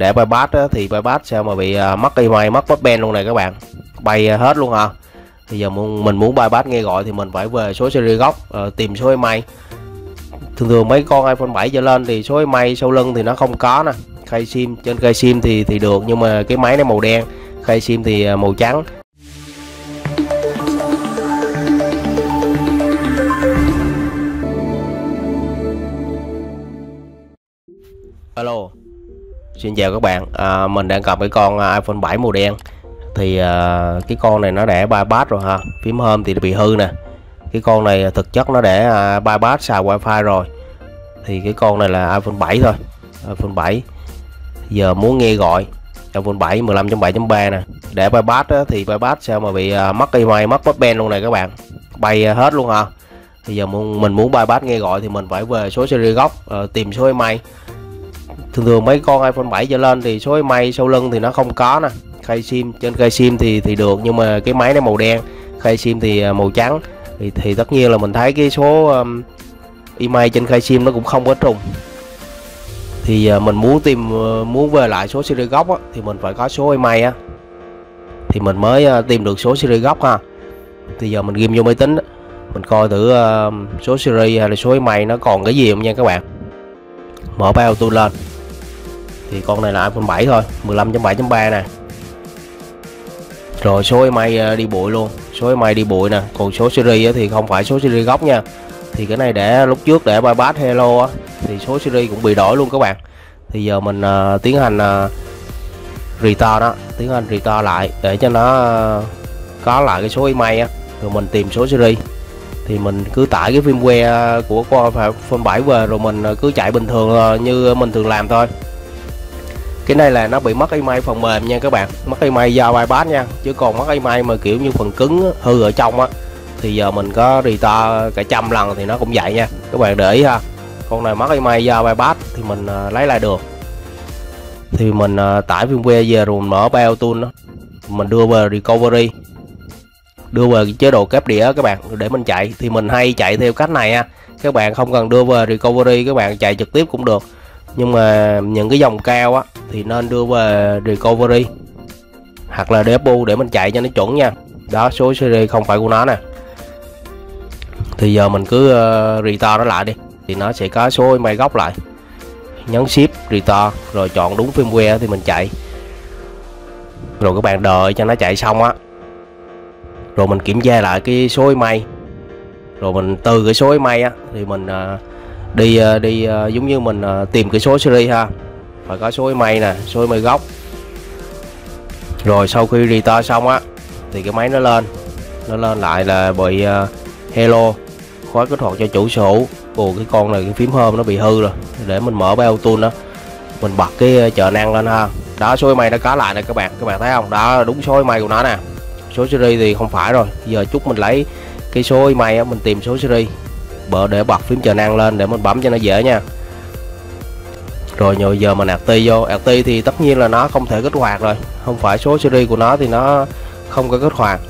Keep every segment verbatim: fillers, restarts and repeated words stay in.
để bypass á, thì bypass sao mà bị uh, mất i em e i, mất broadband luôn này các bạn, bay uh, hết luôn hả. Bây giờ muốn, mình muốn bypass nghe gọi thì mình phải về số series gốc, uh, tìm số i em e i. Thường thường mấy con iPhone bảy trở lên thì số i em e i sau lưng thì nó không có nè, khai sim trên khai sim thì thì được, nhưng mà cái máy nó màu đen, khai sim thì màu trắng. Alo, xin chào các bạn. À, mình đang cầm cái con iPhone bảy màu đen. Thì à, cái con này nó để bypass rồi ha. Phím Home thì bị hư nè. Cái con này thực chất nó để à, bypass xài wifi rồi. Thì cái con này là iPhone bảy thôi. iPhone bảy. Giờ muốn nghe gọi iPhone bảy mười lăm chấm bảy chấm ba nè. Để bypass á, thì bypass sao mà bị à, mất i em e i, mất broadband luôn này các bạn. Bay à, hết luôn hả. Bây giờ muốn, mình muốn bypass nghe gọi thì mình phải về số series gốc, à, tìm số i em e i. Thường thường mấy con iPhone bảy trở lên thì số i em e i sau lưng thì nó không có nè, khai sim trên khai sim thì thì được, nhưng mà cái máy nó màu đen, khai sim thì màu trắng. Thì, thì tất nhiên là mình thấy cái số um, i em e i trên khai sim nó cũng không có trùng. Thì uh, mình muốn tìm uh, muốn về lại số series gốc á, thì mình phải có số i em e i á, thì mình mới uh, tìm được số series gốc ha. Thì giờ mình ghim vô máy tính á, mình coi thử uh, số series hay là số i em e i nó còn cái gì không nha các bạn. Mở bao tôi lên. Thì con này là iPhone bảy thôi, mười lăm chấm bảy chấm ba nè. Rồi số i em e i đi bụi luôn, số i em e i đi bụi nè. Còn số series thì không phải số series gốc nha. Thì cái này để lúc trước để bypass hello á, thì số series cũng bị đổi luôn các bạn. Thì giờ mình uh, tiến hành uh, restore đó, tiến hành restore lại để cho nó uh, có lại cái số i em e i á. Rồi mình tìm số series. Thì mình cứ tải cái firmware của con iPhone bảy về rồi mình cứ chạy bình thường như mình thường làm thôi. Cái này là nó bị mất i em e i phần mềm nha các bạn, mất i em e i do bypass nha, chứ còn mất i em e i mà kiểu như phần cứng hư ở trong á, thì giờ mình có restore cả trăm lần thì nó cũng vậy nha các bạn, để ý ha. Con này mất i em e i do bypass thì mình lấy lại được. Thì mình tải firmware về rồi mình mở BioTool đó, mình đưa về recovery, đưa về chế độ kép đĩa các bạn để mình chạy. Thì mình hay chạy theo cách này ha các bạn, không cần đưa về recovery, các bạn chạy trực tiếp cũng được, nhưng mà những cái dòng cao á thì nên đưa về recovery hoặc là debug để mình chạy cho nó chuẩn nha. Đó, số series không phải của nó nè. Thì giờ mình cứ uh, restore nó lại đi, thì nó sẽ có số i em e i gốc lại. Nhấn shift restore rồi chọn đúng firmware thì mình chạy, rồi các bạn đợi cho nó chạy xong á, rồi mình kiểm tra lại cái số i em e i, rồi mình từ cái số i em e i á thì mình uh, đi uh, đi uh, giống như mình uh, tìm cái số series ha, phải có số i em e i nè, số i em e i gốc. Rồi sau khi restore xong á thì cái máy nó lên, nó lên lại là bị uh, hello, khóa kích hoạt cho chủ sổ. Ồ, cái con này cái phím Home nó bị hư rồi, để mình mở BioTool đó, mình bật cái trợ năng lên ha. Đó, số i em e i nó có lại nè các bạn, các bạn thấy không, đó đúng số i em e i của nó nè. Số series thì không phải rồi. Giờ chút mình lấy cái số i em e i á, mình tìm số series bờ để bật phím trợ năng lên để mình bấm cho nó dễ nha. Rồi rồi giờ mình ạt ti vô, ạt ti thì tất nhiên là nó không thể kích hoạt rồi, không phải số series của nó thì nó không có kích hoạt.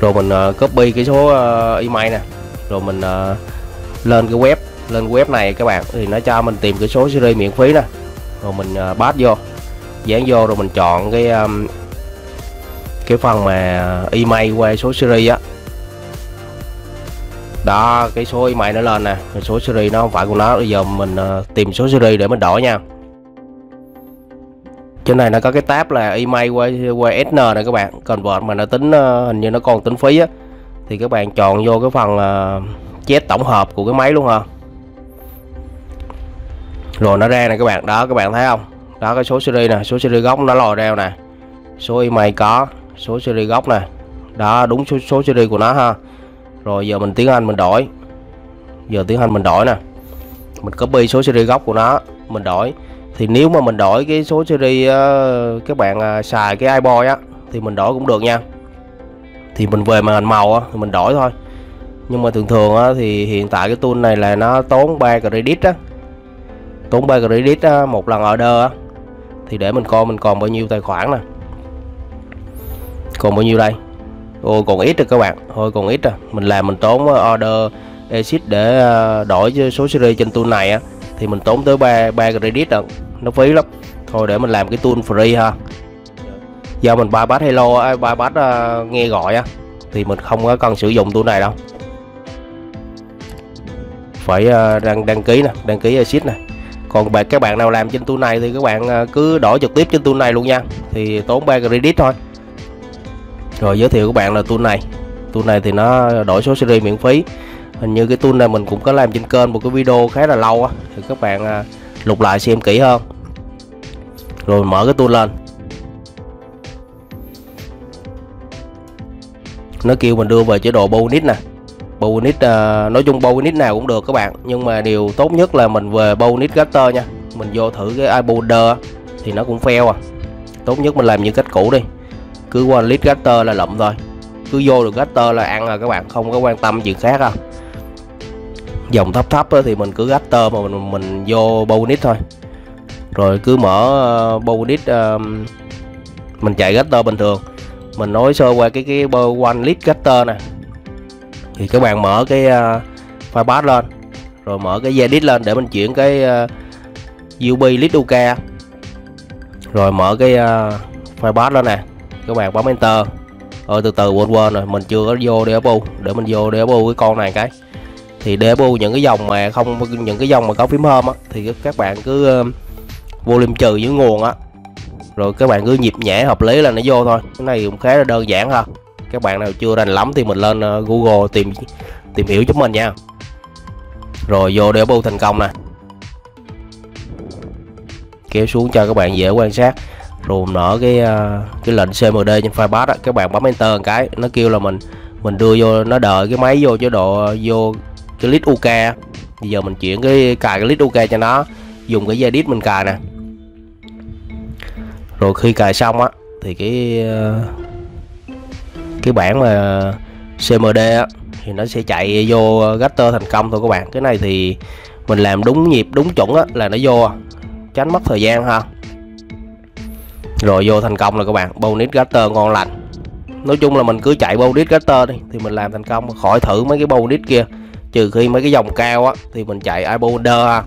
Rồi mình uh, copy cái số uh, i em e i nè, rồi mình uh, lên cái web, lên web này các bạn, thì nó cho mình tìm cái số series miễn phí nè, rồi mình uh, paste vô, dán vô, rồi mình chọn cái um, cái phần mà i em e i qua số series á. Đó, cái số i em e i nó lên nè, số series nó không phải của nó. Bây giờ mình uh, tìm số series để mình đổi nha. Trên này nó có cái tab là i em e i qua, qua ét en nè các bạn, convert mà nó tính uh, hình như nó còn tính phí á, thì các bạn chọn vô cái phần uh, chat tổng hợp của cái máy luôn hả. Rồi nó ra nè các bạn, đó các bạn thấy không, đó cái số series nè, số series gốc nó lòi ra nè, số i em e i có, số series gốc nè, đó đúng số, số series của nó ha. Rồi giờ mình tiến hành mình đổi, giờ tiến hành mình đổi nè, mình copy số series gốc của nó mình đổi. Thì nếu mà mình đổi cái số series uh, các bạn uh, xài cái iBoy á thì mình đổi cũng được nha, thì mình về màn hình màu á thì mình đổi thôi. Nhưng mà thường thường á thì hiện tại cái tool này là nó tốn ba credit á, tốn ba credit á, một lần order á. Thì để mình coi mình còn bao nhiêu tài khoản nè, còn bao nhiêu đây. Ôi còn ít rồi các bạn, thôi còn ít rồi. Mình làm mình tốn order exit để đổi số series trên tool này á, thì mình tốn tới ba ba credit đó, nó phí lắm. Thôi để mình làm cái tool free ha. Do mình bypass hello, bypass uh, nghe gọi á, thì mình không có cần sử dụng tool này đâu. Phải uh, đăng đăng ký nè, đăng ký exit nè. Còn bạn các bạn nào làm trên tool này thì các bạn uh, cứ đổi trực tiếp trên tool này luôn nha. Thì tốn ba credit thôi. Rồi giới thiệu các bạn là tool này. Tool này thì nó đổi số series miễn phí. Hình như cái tool này mình cũng có làm trên kênh một cái video khá là lâu á, thì các bạn uh, lục lại xem kỹ hơn. Rồi mở cái tool lên. Nó kêu mình đưa về chế độ bonus nè. Bonus uh, nói chung bonus nào cũng được các bạn, nhưng mà điều tốt nhất là mình về bonus Gaster nha. Mình vô thử cái iBolder thì nó cũng fail à. Tốt nhất mình làm như cách cũ đi. Cứ qua list Gaster là lụm thôi. Cứ vô được Gaster là ăn rồi các bạn, không có quan tâm chuyện khác đâu. Dòng thấp thấp thì mình cứ Gaster mà mình mình vô bonus thôi. Rồi cứ mở uh, bonus uh, mình chạy Gaster bình thường. Mình nói sơ qua cái cái one list Gaster nè. Thì các bạn mở cái uh, file path lên, rồi mở cái edit lên để mình chuyển cái uh, u pê list u ca. Rồi mở cái uh, file path lên nè. Các bạn bấm enter. Ờ từ từ quên quên rồi, mình chưa có vô debug, để mình vô debug cái con này cái. Thì debug những cái dòng mà không những cái dòng mà có phím home á thì các bạn cứ uh, volume trừ với nguồn á. Rồi các bạn cứ nhịp nhẹ hợp lý là nó vô thôi. Cái này cũng khá là đơn giản ha. Các bạn nào chưa rành lắm thì mình lên Google tìm tìm hiểu giúp mình nha. Rồi vô debug thành công nè. Kéo xuống cho các bạn dễ quan sát. Rồi nở cái cái lệnh xê em đê trên file path á, các bạn bấm enter một cái, nó kêu là mình mình đưa vô, nó đợi cái máy vô chế độ vô cái list u ca. Bây giờ mình chuyển cái cài cái list u ca cho nó, dùng cái edit mình cài nè. Rồi khi cài xong á thì cái cái bản mà xê em đê á thì nó sẽ chạy vô Gaster thành công thôi các bạn. Cái này thì mình làm đúng nhịp đúng chuẩn á là nó vô, tránh mất thời gian ha. Rồi vô thành công là các bạn, bonus Gaster ngon lành. Nói chung là mình cứ chạy bonus Gaster đi thì mình làm thành công, khỏi thử mấy cái bonus kia, trừ khi mấy cái dòng cao á thì mình chạy iBolder ha.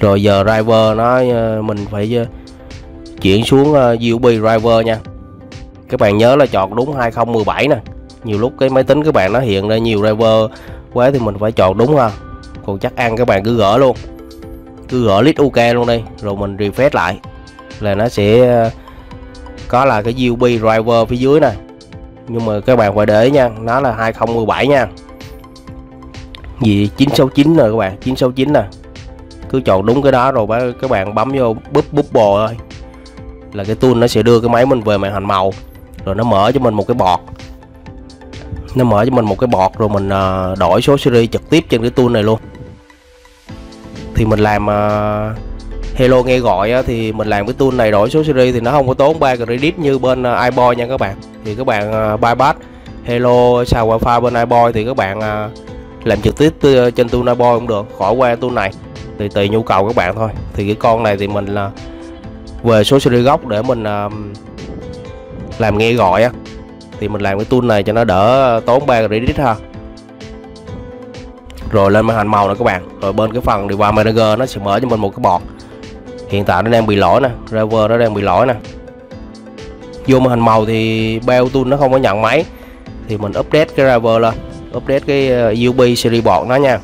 Rồi giờ driver nó mình phải chuyển xuống u pê driver nha. Các bạn nhớ là chọn đúng hai không một bảy nè. Nhiều lúc cái máy tính các bạn nó hiện ra nhiều driver quá thì mình phải chọn đúng ha. Còn chắc ăn các bạn cứ gỡ luôn. Cứ gỡ list u ca luôn đi, rồi mình refresh lại là nó sẽ có là cái u pê driver phía dưới nè. Nhưng mà các bạn phải để ý nha, nó là hai không một bảy nha. Vì chín sáu chín rồi các bạn, chín sáu chín nè. Cứ chọn đúng cái đó rồi các bạn bấm vô búp búp bồ thôi là cái tool nó sẽ đưa cái máy mình về màn hình màu. Rồi nó mở cho mình một cái bọt nó mở cho mình một cái bọt rồi mình đổi số series trực tiếp trên cái tool này luôn. Thì mình làm hello nghe gọi thì mình làm cái tool này đổi số series thì nó không có tốn ba credit như bên iBoy nha các bạn. Thì các bạn bypass hello xài wifi bên iBoy thì các bạn làm trực tiếp trên tool iBoy cũng được, khỏi qua tool này. Thì tùy nhu cầu các bạn thôi. Thì cái con này thì mình là về số series gốc để mình uh, làm nghe gọi á, thì mình làm cái tool này cho nó đỡ tốn ba credit ha. Rồi lên màn hình màu nè các bạn. Rồi bên cái phần Device Manager nó sẽ mở cho mình một cái bọt. Hiện tại nó đang bị lỗi nè, driver nó đang bị lỗi nè. Vô màn hình màu thì bao tool nó không có nhận máy. Thì mình update cái driver lên, update cái u pê series bọt nó nha.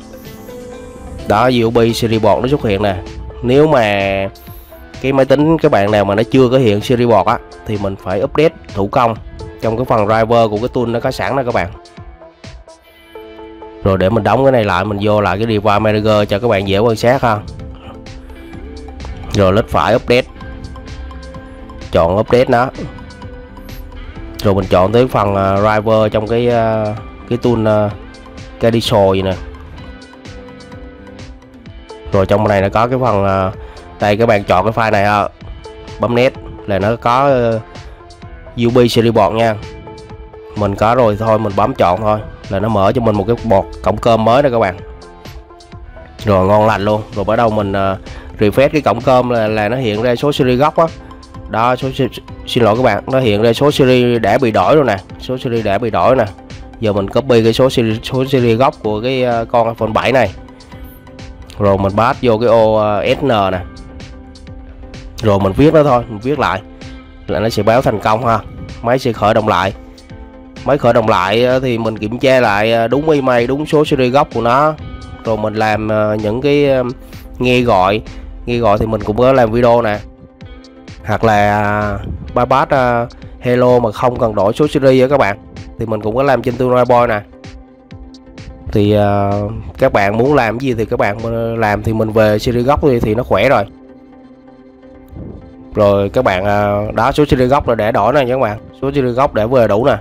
Đó, u pê series bọt nó xuất hiện nè. Nếu mà cái máy tính các bạn nào mà nó chưa có hiện series bọt á thì mình phải update thủ công trong cái phần driver của cái tool nó có sẵn nè các bạn. Rồi để mình đóng cái này lại, mình vô lại cái Device Manager cho các bạn dễ quan sát ha. Rồi click phải update, chọn update nó, rồi mình chọn tới phần driver trong cái cái tool Gaster gì nè. Rồi trong này nó có cái phần đây, các bạn chọn cái file này ha, bấm nét là nó có u pê series bọt nha. Mình có rồi thôi mình bấm chọn thôi là nó mở cho mình một cái bọt cổng cơm mới nè các bạn. Rồi ngon lành luôn. Rồi bắt đầu mình uh, refresh cái cổng cơm là, là nó hiện ra số series gốc á. Đó, số xin lỗi các bạn, nó hiện ra số series đã bị đổi rồi nè, số series đã bị đổi nè. Giờ mình copy cái số series số series gốc của cái uh, con iPhone bảy này. rồi mình pass vô cái ô ét en nè, rồi mình viết nó thôi, mình viết lại là nó sẽ báo thành công ha. Máy sẽ khởi động lại. Máy khởi động lại thì mình kiểm tra lại đúng i em e i, đúng số series gốc của nó, rồi mình làm những cái nghe gọi. Nghe gọi thì mình cũng có làm video nè, hoặc là bypass hello mà không cần đổi số series các bạn, thì mình cũng có làm trên Tuner Boy nè. Thì uh, các bạn muốn làm gì thì các bạn làm, thì mình về series gốc đi thì nó khỏe rồi. Rồi các bạn uh, đó, số series gốc là để đổi nè các bạn, số series gốc để về đủ nè.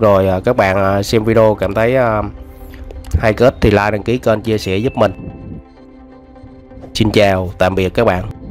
Rồi uh, các bạn uh, xem video cảm thấy uh, hay kết thì like, đăng ký kênh, chia sẻ giúp mình. Xin chào, tạm biệt các bạn.